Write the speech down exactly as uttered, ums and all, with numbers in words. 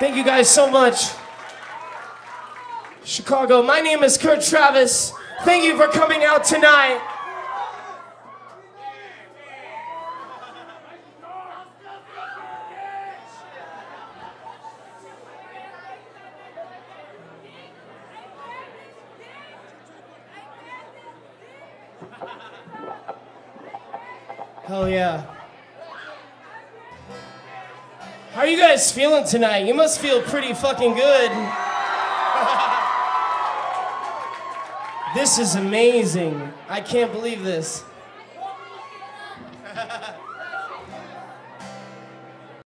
Thank you guys so much. Chicago, my name is Kurt Travis. Thank you for coming out tonight. Hell yeah. How are you guys feeling tonight? You must feel pretty fucking good. This is amazing. I can't believe this.